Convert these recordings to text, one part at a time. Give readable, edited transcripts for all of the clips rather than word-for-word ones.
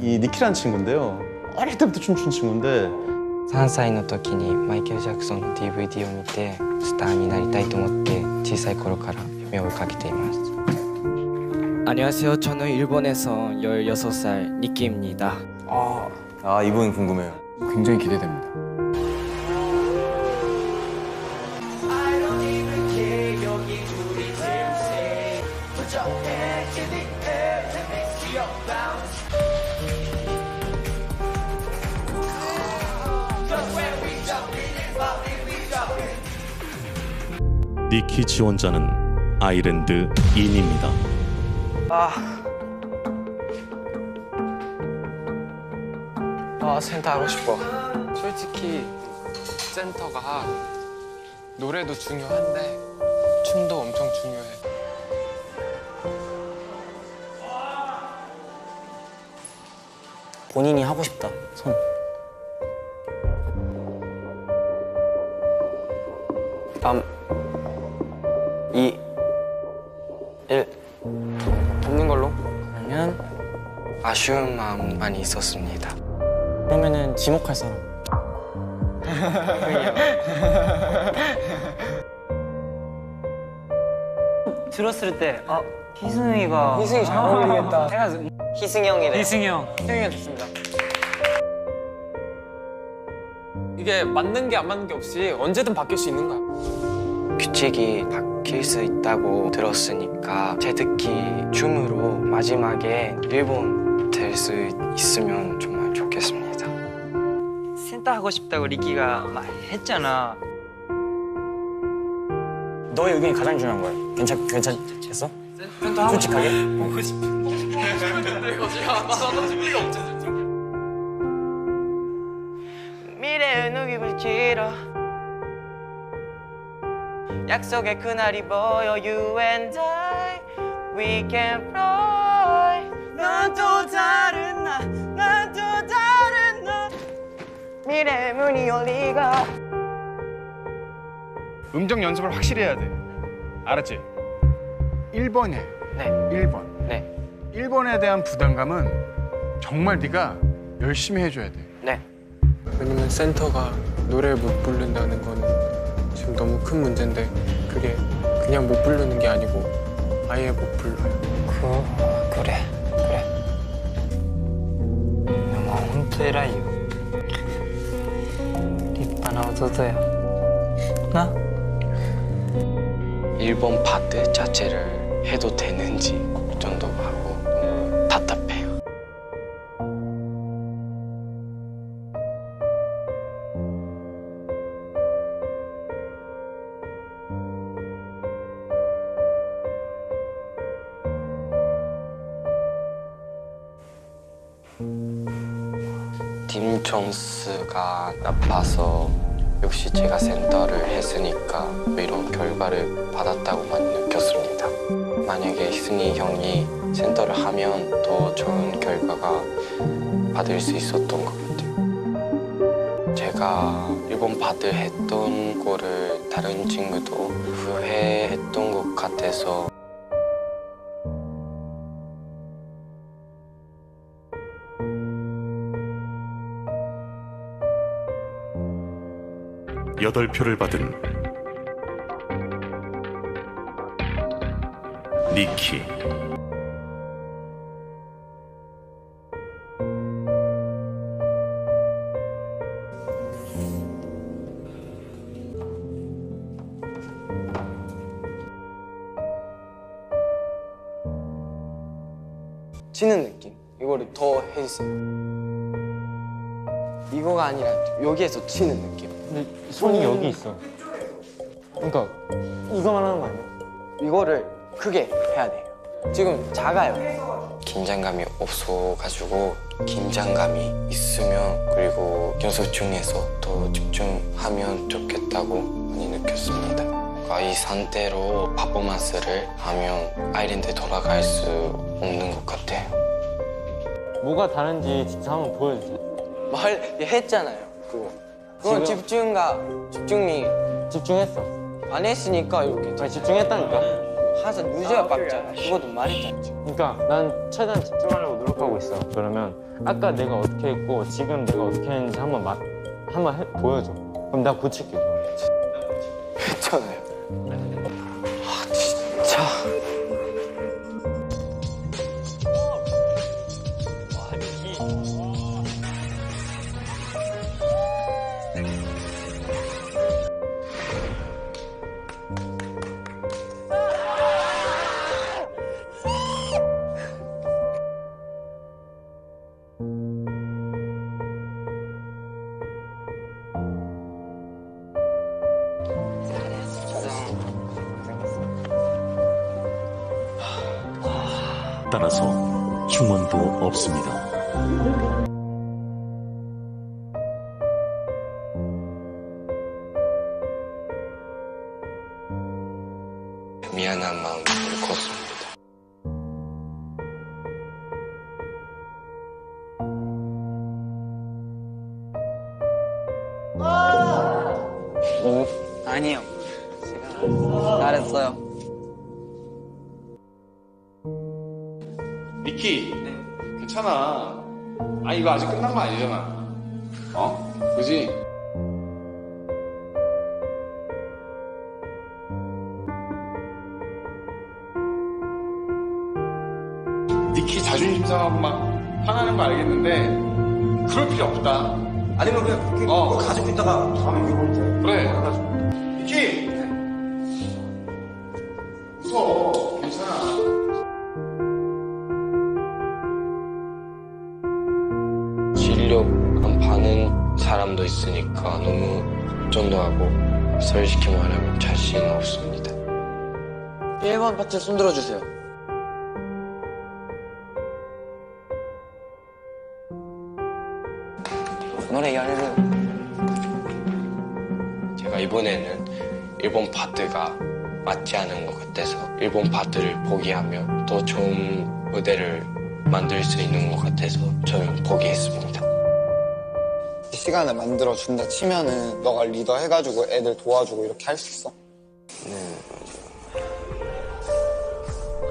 이 니키라는 친구인데요. 어릴 때부터 춤춘 친구인데 3歳の時にマイケル・ジャクソンの DVD を見てスターになりたいと思って小さい頃から夢を追いかけています. 안녕하세요. 저는 일본에서 16살 니키입니다. 아, 이분 궁금해요. 굉장히 기대됩니다. 니키 지원자는 아일랜드 인입니다. 센터 하고 싶어. 솔직히 센터가 노래도 중요한데 춤도 엄청 중요해. 본인이 하고 싶다, 손. 돕는 걸로? 그러면 아쉬운 마음 많이 있었습니다. 그러면은 지목할 사람. 들었을 때 희승이가 희승이 잘 어울리겠다. 희승이 형이래요. 희승이 형. 희승이가 좋습니다. 이게 맞는 게 안 맞는 게 없이 언제든 바뀔 수 있는 거야. 규칙이 바뀔 수 있다고 들었으니까 제 특기 춤으로 마지막에 일본 될 수 있으면 정말 좋겠습니다. 센터 하고 싶다고 리키가 막 했잖아. 너의 의견이 가장 중요한 거야. 괜찮겠어? 센터 솔직하게? 보고 싶어. 미래의 누기를 길어 약속의 그날이 보여. You and I, we can fly. 난 또 다른 나, 난 또 다른 나. 미래의 문이 열리가. 음정 연습을 확실히 해야 돼. 알았지? 1번 해. 네. 1번. 네. 1번에 대한 부담감은 정말 네가 열심히 해줘야 돼. 네. 왜냐면 센터가 노래를 못 부른다는 건 지금 너무 큰 문제인데 그게 그냥 못 부르는 게 아니고 아예 못 불러요. 그래. 너 혼자 라이요. 리파나 오토야. 나? 1번 파트 자체를 해도 되는지 걱정도 하고 너무 답답해요. 팀 점수가 나빠서 역시 제가 센터를 했으니까 이런 결과를 받았다고만 느꼈습니다. 만약에 희승이 형이 센터를 하면 더 좋은 결과가 받을 수 있었던 것 같아요. 제가 일본 파트 했던 거를 다른 친구도 후회했던 것 같아서 여덟 표를 받은 니키. 지는 느낌. 이거를 더 해주세요. 이거가 아니라 여기에서 지는 느낌. 근데 손이 여기 있어. 그러니까 이거만 하는 거 아니야? 이거를 크게 해야 돼요. 지금 작아요. 긴장감이 없어가지고 긴장감이 있으면 그리고 연습 중에서 더 집중하면 좋겠다고 많이 느꼈습니다. 그러니까 이 상태로 퍼포먼스를 하면 아일랜드에 돌아갈 수 없는 것 같아요. 뭐가 다른지 진짜 한번 보여주세요. 했잖아요, 그거. 그건 집중했어. 안 했으니까 이렇게. 아니, 집중했다니까. 항상 유지가 빡잖아. 그것도 말했잖아. 그러니까 난 최대한 집중하려고 노력. 못 가고 있어. 그러면 아까 내가 어떻게 했고 지금 내가 어떻게 했는지 한번 보여줘. 그럼 나 고칠게. 괜찮아요. 아 진짜. 따라서 흉문도 없습니다. 미안한 마음을 걷습니다. 아니요. 제가 잘했어요. 니키, 네. 괜찮아. 아니 이거 아직 끝난 거 아니잖아. 어? 그지? 니키 자존심 상하고 막 화나는 거 알겠는데 그럴 필요 없다. 아니면 그냥 가지고 있다가 다음에 해보자. 그래. 니키! 네. 웃어. 괜찮아. 안 파는 사람도 있으니까 너무 전도하고 설시켜 말하면 자신 없습니다. 1번 파트 손 들어주세요. 노래 열을 제가 이번에는 1번 파트가 맞지 않은 것 같아서 1번 파트를 포기하며 더 좋은 무대를 만들 수 있는 것 같아서 저는 포기했습니다. 시간을 만들어준다 치면은 너가 리더 해가지고 애들 도와주고 이렇게 할 수 있어? 네, 맞아요.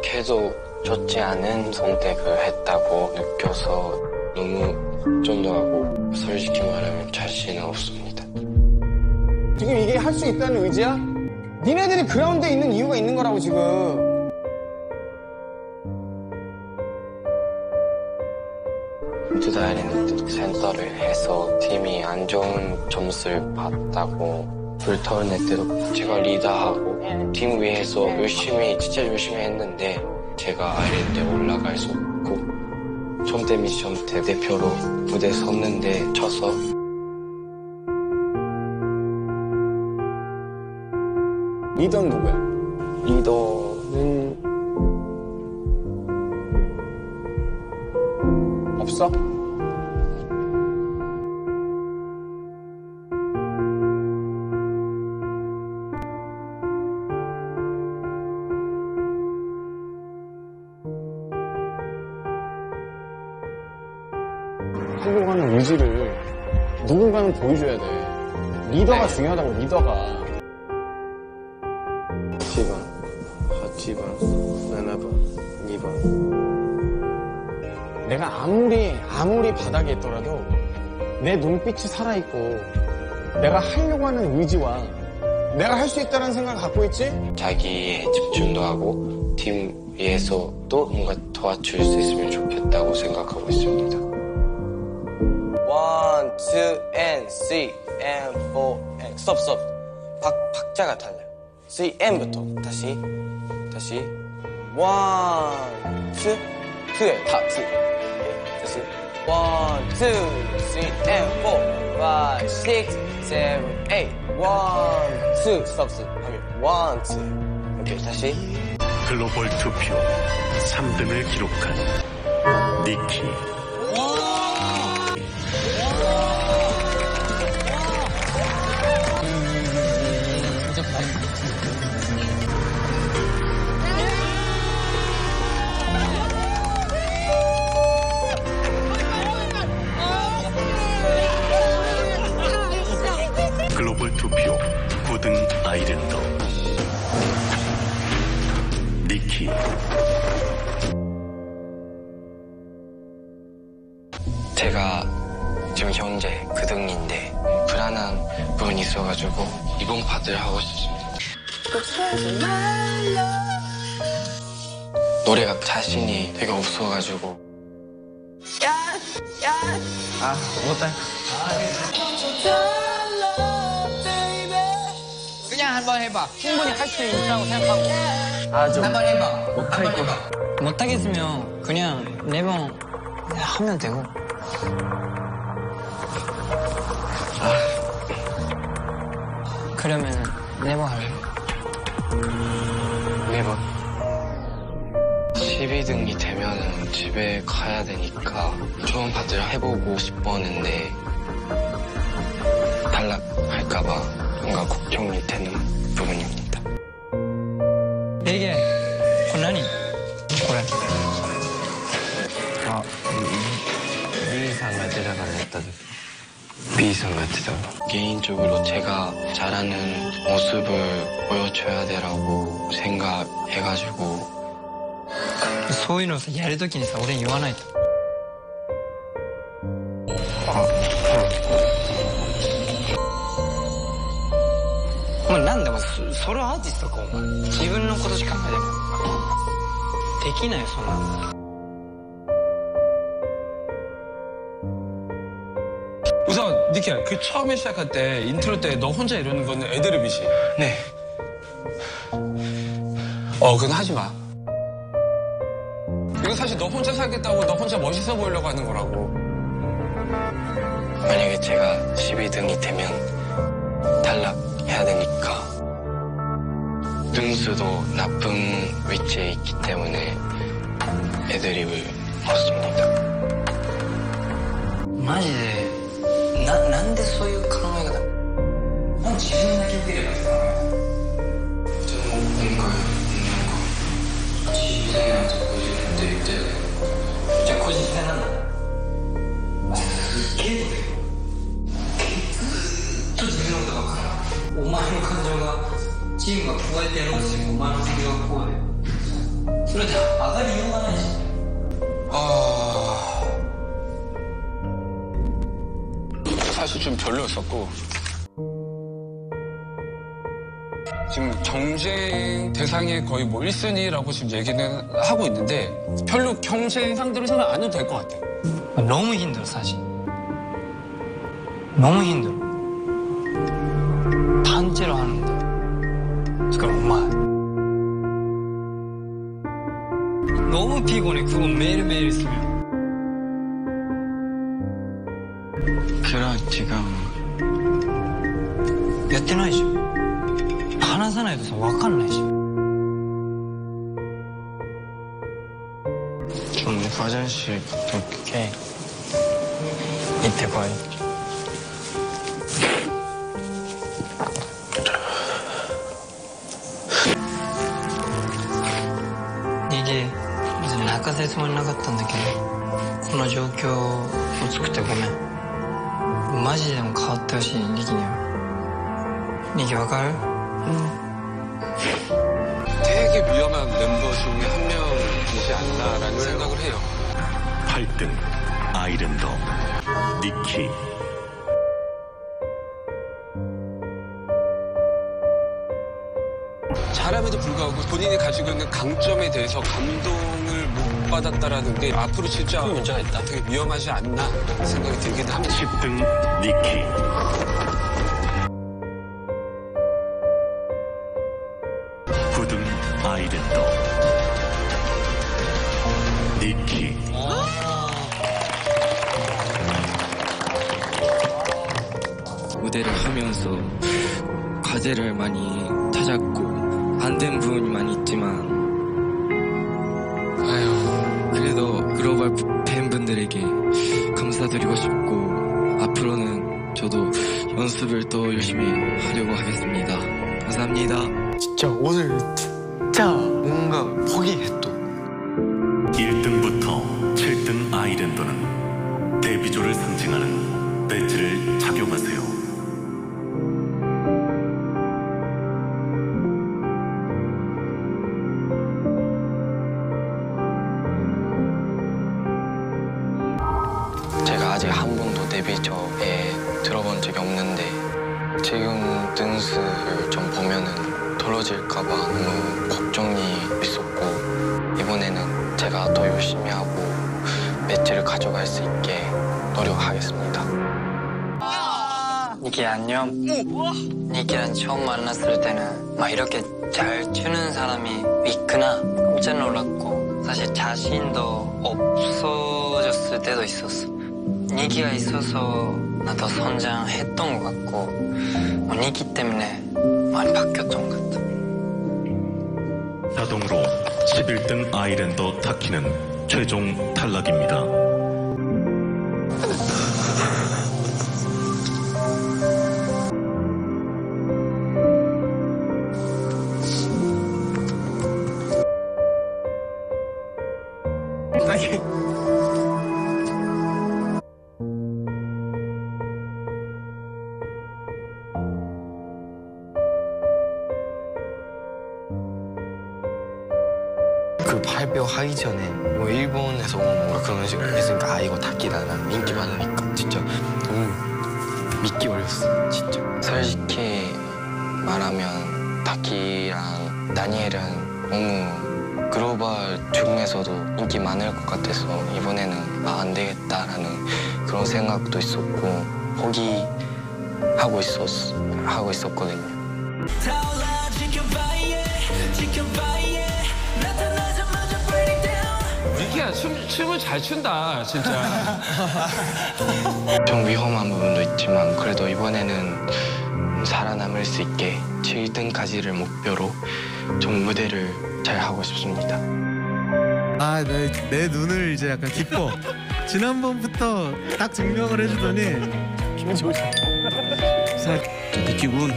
계속 좋지 않은 선택을 했다고 느껴서 너무 전도하고 솔직히 말하면 자신은 없습니다. 지금 이게 할 수 있다는 의지야? 니네들이 그라운드에 있는 이유가 있는 거라고 지금. I-LAND 센터를 해서 팀이 안 좋은 점수를 받았다고 불타오를 때도 제가 리더하고 팀 위에서 열심히 진짜 열심히 했는데 제가 I-LAND에 올라갈 수 없고 점대 미션 때 대표로 무대 섰는데 져서 리더는 누구야? 리더는 없어? 하려고 하는 의지를 누군가는 보여줘야 돼. 리더가 중요하다고, 리더가. 지방, 핫지방, 나나방, 니방. 내가 아무리 바닥에 있더라도 내 눈빛이 살아있고 내가 하려고 하는 의지와 내가 할 수 있다는 생각을 갖고 있지? 자기에 집중도 하고 팀 위에서도 뭔가 도와줄 수 있으면 좋겠다고 생각하고 있습니다. 1, 2, and 3, and 4, and stop. 박자가 달라요. 3N부터 다시 1, 2, 2에요. 다 2. 다시 1, 2, 3, and 4, 5, 6, 7, 8 1, 2 스톱스 하면 1, 2 오케이 다시 글로벌 투표 3등을 기록한 니키. 글로벌 투표 9등 아이랜더 니키. 제가 지금 현재 그 등인데 불안한 부분이 있어가지고 이번 파트를 하고 싶습니다. 노래가 자신이 되게 없어가지고 아 못해 그냥 한번 해봐. 충분히 할 수 있다고 생각하고 한번 해봐. 못하겠고 못하겠으면 그냥 매번 하면 되고. 그러면 네버 할래? 네버 12등이 되면 집에 가야 되니까 좋은 파트를 해보고 싶었는데 탈락할까봐 뭔가 걱정이 되는 부분입니다. 되게 고난이 고난 B상 같으다가 했다던데 B상 같으다가 개인적으로 제가 잘하는 모습을 보여줘야 되라고 생각해가지고 소위로서 야르도끼니 우린 요하나이 뭐なんで それ 하지 있어自分の ことしかできない そんな 우선 니키야, 그 처음에 시작할 때 인트로 때 너 혼자 이러는 거는 애드리브이지? 네. 그건 하지 마. 이건 사실 너 혼자 살겠다고 너 혼자 멋있어 보이려고 하는 거라고. 만약에 제가 12등이 되면 탈락해야 되니까 등수도 나쁜 위치에 있기 때문에 애드리브를 넣습니다. 맞지? なんでそういう考え方？自分だけ受ければさ、でも今回なんか自分だけ自分で言ってる。じゃあ個人戦なんだ。すっげえとだよ。結局と自分のことが分からん。お前の感情がチームが加えてやろうとしてもお前の感情がこうで。それで上がりようがないじゃん。 사실 좀 별로였었고 지금 경쟁 대상에 거의 뭐 1순위라고 지금 얘기는 하고 있는데 별로 경쟁 상대로 생각 안 해도 될 것 같아. 너무 힘들어 사실. 너무 힘들어. 단체로 하는데. 그러니까 엄마. 너무 피곤해. 그거 매일매일 있으면. 그럼 지금 やってないじゃん話さないとさ分かんないじゃん좀 화장실 갔다 올게. 이때 봐요. 이게 무슨 나가서 소문 나갔던데 이런 상황을作って ごめん. マジでも変わってほしい、ニキには。ニキわかる? 응. 되게 위험한 멤버 중에 한 명이지 않나라는 생각을 해요. 8등 아일랜더 니키. 잘함에도 불구하고 본인이 가지고 있는 강점에 대해서 감동을 못 받았다라는 게 앞으로 진짜 문제가 있다. 되게 위험하지 않나 생각이 들긴 합니다. 10등 니키. 구등 아이랜더 니키. 무대를 하면서 과제를 많이 찾았고 안 된 부분이 많이 있지만 그래도 글로벌 팬분들에게 감사드리고 싶고 앞으로는 저도 연습을 더 열심히 하려고 하겠습니다. 감사합니다. 진짜 오늘 진짜 뭔가 포기했어. 1등부터 7등 아이랜더는 데뷔조를 상징하는 배지를 착용하세요. 제가 아직 한 번도 데뷔전에 들어본 적이 없는데 지금 댄스를 좀 보면은 떨어질까봐 너무 걱정이 있었고 이번에는 제가 더 열심히 하고 매치를 가져갈 수 있게 노력하겠습니다. 니키 안녕. 니키랑 처음 만났을 때는 막 이렇게 잘 추는 사람이 있구나 깜짝 놀랐고 사실 자신도 없어졌을 때도 있었어. 니키가 있어서 나도 성장했던 것 같고 니키 때문에 많이 바뀌었던 것 같아. 자동으로 11등 아이랜더 타키는 최종 탈락입니다. 그 발표 하기 전에 뭐 일본에서 뭔가 그런 식으로 했으니까 아 이거 닦기다 난 인기 많으니까 진짜 너무 믿기 어려웠어 진짜. 솔직히 말하면 닦기랑 다니엘은 너무 글로벌 중에서도 인기 많을 것 같아서 이번에는 아 안 되겠다라는 그런 생각도 있었고 포기하고 있었거든요. 니키야 춤을 잘 춘다 진짜. 좀 위험한 부분도 있지만 그래도 이번에는 살아남을 수 있게 7등까지를 목표로 좀 무대를 잘 하고 싶습니다. 아, 내 눈을 이제 약간 기뻐. 지난번부터 딱 증명을 해주더니 기분 좋으시다. 니키군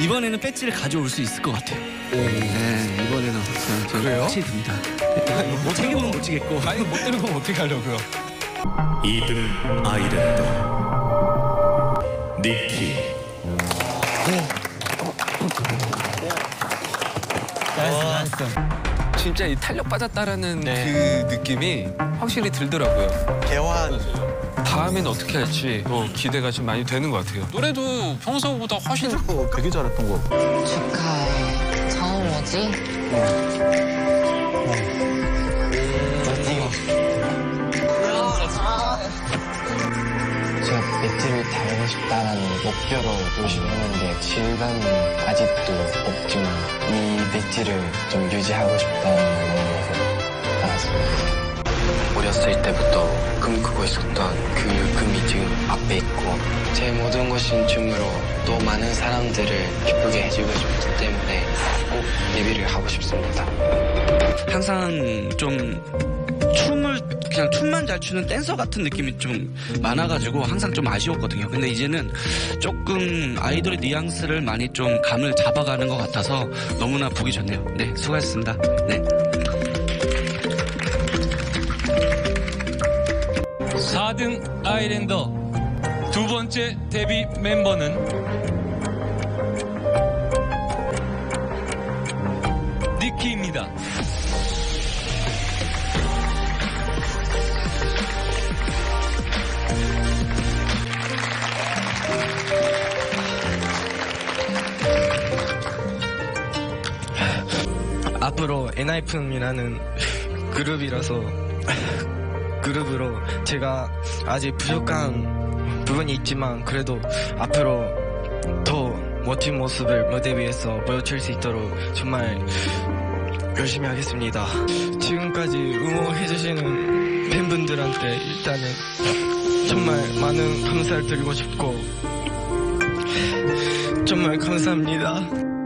이번에는 배지를 가져올 수 있을 것 같아요. 네, 이번에는 그래요? 확실히 듭니다. 못 챙겨보면 못 치겠고 아니 못 들고 어떻게 하려고요? 2등 아이랜더 니키. 잘했어. 진짜 이 탄력 빠졌다라는 네. 그 느낌이 확실히 들더라고요. 개화한. 다음엔 어떻게 할지 기대가 좀 많이 되는 것 같아요. 노래도 평소보다 훨씬 되게 잘했던 것 같아요. 축하해. 처음 오지? 제가 매트를 달고 싶다라는 목표로 열심히 했는데 질감은 아직도 없지만 이 매트를 좀 유지하고 싶다는 마음에서 나왔습니다. 어렸을 때부터 꿈꾸고 있었던 그 꿈이 지금 앞에 있고 제 모든 것인 춤으로 또 많은 사람들을 기쁘게 해주고 싶기 때문에 꼭 데뷔를 하고 싶습니다. 항상 좀 춤만 잘 추는 댄서 같은 느낌이 좀 많아가지고 항상 좀 아쉬웠거든요. 근데 이제는 조금 아이돌의 뉘앙스를 많이 좀 감을 잡아가는 것 같아서 너무나 보기 좋네요. 네, 수고하셨습니다. 네. 4등 아이랜더 두 번째 데뷔 멤버는 니키입니다. 앞으로 엔하이픈이라는 그룹이라서 그룹으로 제가 아직 부족한 부분이 있지만 그래도 앞으로 더 멋진 모습을 무대 위에서 보여줄 수 있도록 정말 열심히 하겠습니다. 지금까지 응원해주시는 팬분들한테 일단은 정말 많은 감사를 드리고 싶고 정말 감사합니다.